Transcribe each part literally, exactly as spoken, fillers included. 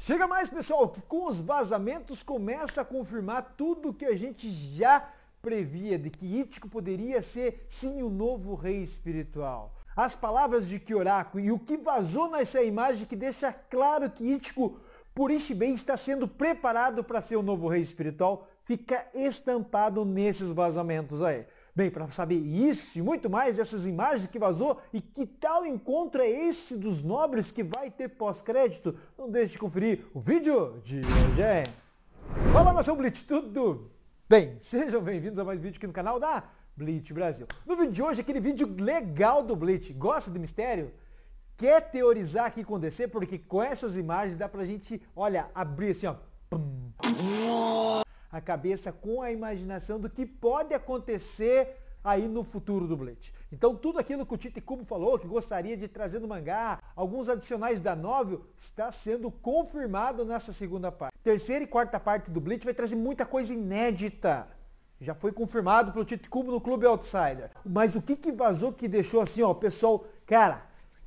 Chega mais, pessoal, que com os vazamentos começa a confirmar tudo que a gente já previa, de que Ichigo poderia ser sim o novo rei espiritual. As palavras de Hirako e o que vazou nessa imagem que deixa claro que Ichigo por Ishibei está sendo preparado para ser o novo rei espiritual fica estampado nesses vazamentos aí. Bem, para saber isso e muito mais, essas imagens que vazou e que tal encontro é esse dos nobres que vai ter pós-crédito, não deixe de conferir o vídeo de hoje. Fala, nação Bleach, tudo bem? Sejam bem-vindos a mais um vídeo aqui no canal da Bleach Brasil. No vídeo de hoje, aquele vídeo legal do Bleach. Gosta de mistério? Quer teorizar aqui com D C? Porque com essas imagens dá pra gente, olha, abrir assim, ó. Pum. A cabeça com a imaginação do que pode acontecer aí no futuro do Bleach. Então tudo aquilo que o Tite Kubo falou, que gostaria de trazer no mangá, alguns adicionais da novel, está sendo confirmado nessa segunda parte. Terceira e quarta parte do Bleach vai trazer muita coisa inédita. Já foi confirmado pelo Tite Kubo no Clube Outsider. Mas o que que vazou que deixou assim, ó, pessoal, cara,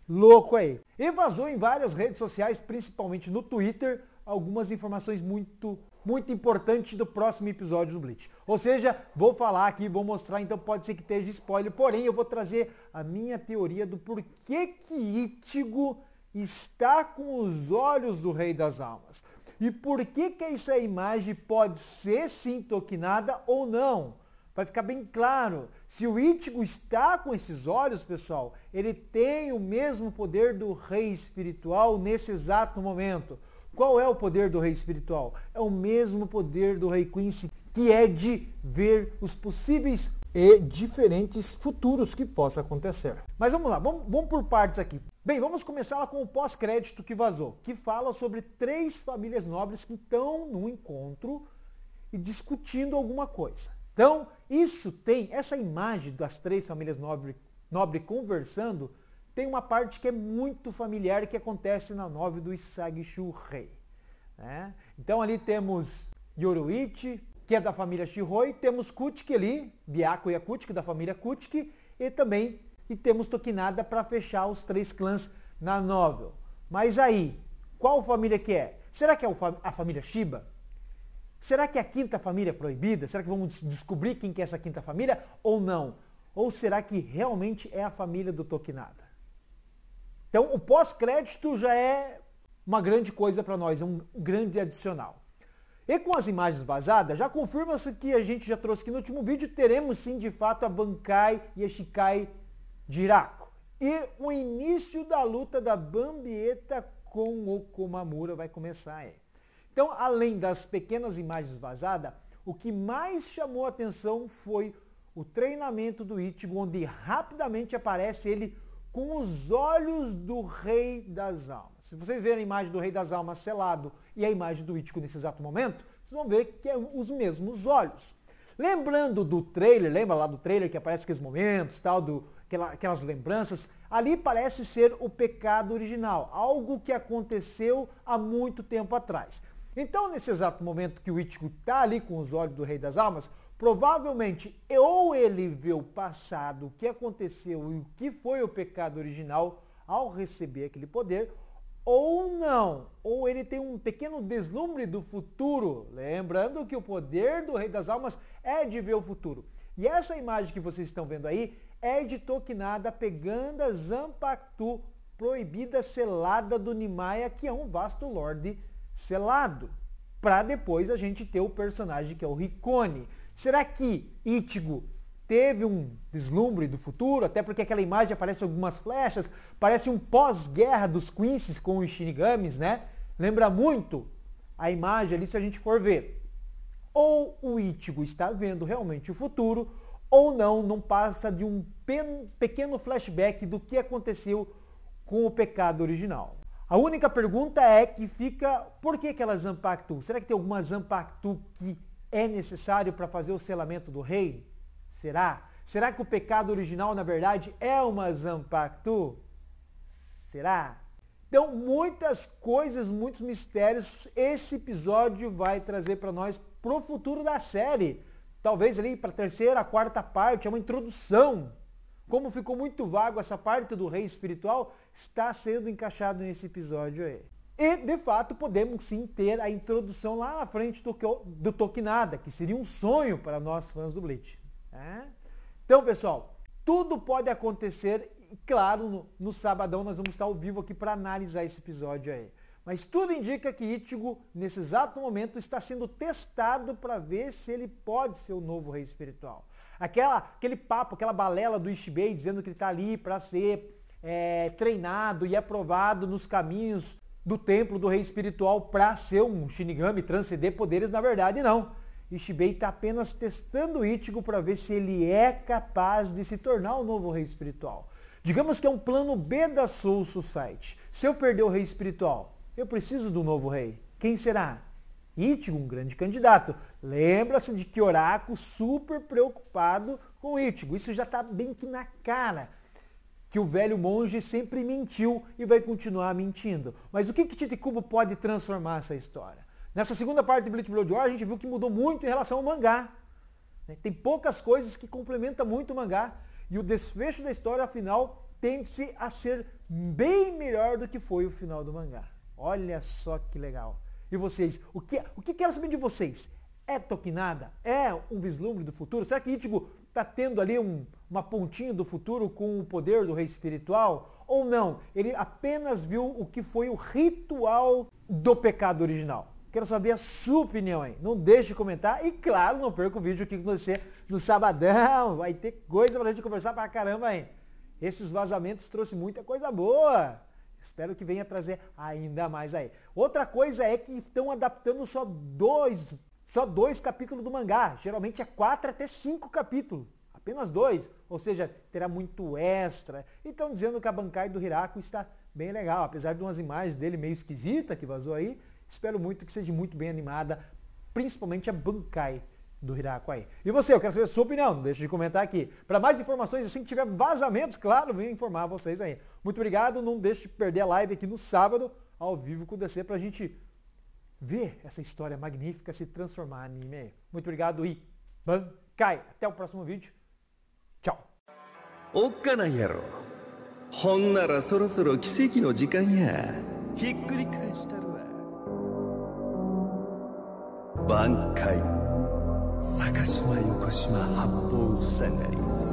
louco aí? E vazou em várias redes sociais, principalmente no Twitter, algumas informações muito muito importante do próximo episódio do Bleach. Ou seja, vou falar aqui, vou mostrar, então pode ser que esteja spoiler, porém eu vou trazer a minha teoria do porquê que Ichigo está com os olhos do Rei das Almas. E por que que essa imagem pode ser sim Tokinada ou não. Vai ficar bem claro, se o Ichigo está com esses olhos, pessoal, ele tem o mesmo poder do Rei Espiritual nesse exato momento. Qual é o poder do Rei Espiritual? É o mesmo poder do Rei Quincy, que é de ver os possíveis e diferentes futuros que possa acontecer. Mas vamos lá, vamos, vamos por partes aqui. Bem, vamos começar lá com o pós-crédito que vazou, que fala sobre três famílias nobres que estão num encontro e discutindo alguma coisa. Então, isso tem, essa imagem das três famílias nobres nobre conversando, tem uma parte que é muito familiar que acontece na novela do Isagishu Rei, né? Então ali temos Yoruichi, que é da família Shihoin, temos Kuchiki ali, Byakuya Kuchiki, da família Kuchiki, e também e temos Tokinada para fechar os três clãs na novela. Mas aí, qual família que é? Será que é a família Shiba? Será que é a quinta família proibida? Será que vamos descobrir quem que é essa quinta família ou não? Ou será que realmente é a família do Tokinada? Então, o pós-crédito já é uma grande coisa para nós, é um grande adicional. E com as imagens vazadas, já confirma-se que a gente já trouxe aqui no último vídeo, teremos sim, de fato, a Bankai e a Shikai de Hirako. E o início da luta da Bambietta com o Komamura vai começar aí. Então, além das pequenas imagens vazadas, o que mais chamou a atenção foi o treinamento do Ichigo, onde rapidamente aparece ele com os olhos do Rei das Almas. Se vocês verem a imagem do Rei das Almas selado e a imagem do Ichigo nesse exato momento, vocês vão ver que é os mesmos olhos. Lembrando do trailer, lembra lá do trailer que aparece aqueles momentos, tal, do, aquela, aquelas lembranças? Ali parece ser o pecado original, algo que aconteceu há muito tempo atrás. Então, nesse exato momento que o Ichigo está ali com os olhos do Rei das Almas, provavelmente, ou ele vê o passado, o que aconteceu e o que foi o pecado original ao receber aquele poder, ou não, ou ele tem um pequeno deslumbre do futuro, lembrando que o poder do Rei das Almas é de ver o futuro. E essa imagem que vocês estão vendo aí é de Tokinada pegando a Zanpactu proibida selada do Nimaya, que é um vasto lorde selado, para depois a gente ter o personagem que é o Riccone. Será que Ichigo teve um vislumbre do futuro? Até porque aquela imagem aparece algumas flechas, parece um pós-guerra dos Quincy com os Shinigamis, né? Lembra muito a imagem ali se a gente for ver. Ou o Ichigo está vendo realmente o futuro, ou não, não passa de um pequeno flashback do que aconteceu com o pecado original. A única pergunta é que fica, por que aquela Zanpactu? Será que tem alguma Zanpactu que é necessário para fazer o selamento do rei? Será? Será que o pecado original, na verdade, é uma Zanpactu? Será? Então, muitas coisas, muitos mistérios esse episódio vai trazer para nós pro futuro da série. Talvez ali para a terceira, quarta parte, é uma introdução. Como ficou muito vago essa parte do rei espiritual, está sendo encaixado nesse episódio aí. E, de fato, podemos sim ter a introdução lá na frente do, do Tokinada, que seria um sonho para nós fãs do Bleach. É? Então, pessoal, tudo pode acontecer, e claro, no, no sabadão nós vamos estar ao vivo aqui para analisar esse episódio aí. Mas tudo indica que Ichigo, nesse exato momento, está sendo testado para ver se ele pode ser o novo rei espiritual. Aquela, aquele papo, aquela balela do Ishibei dizendo que ele está ali para ser é, treinado e aprovado nos caminhos do templo do rei espiritual para ser um Shinigami, transcender poderes, na verdade não. Ishibei está apenas testando Ichigo para ver se ele é capaz de se tornar o novo rei espiritual. Digamos que é um plano B da Soul Society. Se eu perder o rei espiritual, eu preciso do novo rei. Quem será? Ichigo, um grande candidato. Lembra-se de que Hirako super preocupado com Ichigo. Isso já está bem que na cara, que o velho monge sempre mentiu e vai continuar mentindo. Mas o que que Tite Kubo pode transformar essa história? Nessa segunda parte de Bleach Blood War, a gente viu que mudou muito em relação ao mangá. Tem poucas coisas que complementam muito o mangá. E o desfecho da história, afinal, tende-se a ser bem melhor do que foi o final do mangá. Olha só que legal. E vocês, o que, o que quero saber de vocês? É Tokinada? É um vislumbre do futuro? Será que Ichigo está tendo ali um, uma pontinha do futuro com o poder do rei espiritual? Ou não? Ele apenas viu o que foi o ritual do pecado original. Quero saber a sua opinião aí. Não deixe de comentar e, claro, não perca o vídeo aqui com você no sabadão. Vai ter coisa pra gente conversar pra caramba aí. Esses vazamentos trouxeram muita coisa boa. Espero que venha trazer ainda mais aí. Outra coisa é que estão adaptando só dois... Só dois capítulos do mangá, geralmente é quatro até cinco capítulos, apenas dois, ou seja, terá muito extra. E estão dizendo que a Bankai do Hirako está bem legal, apesar de umas imagens dele meio esquisita que vazou aí, espero muito que seja muito bem animada, principalmente a Bankai do Hirako aí. E você, eu quero saber a sua opinião, não deixe de comentar aqui. Para mais informações, assim que tiver vazamentos, claro, venho informar vocês aí. Muito obrigado, não deixe de perder a live aqui no sábado, ao vivo com o D C, para a gente ver essa história magnífica se transformar em anime. Muito obrigado e Bankai! Até o próximo vídeo. Tchau! O canalheiro. Honnara soro soro kiseki no jikan ya. Hikurikaeshitaru wa. Bankai. Sakashima Yokoshima Happou Fusanari.